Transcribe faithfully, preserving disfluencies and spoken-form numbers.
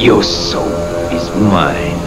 Your soul is mine.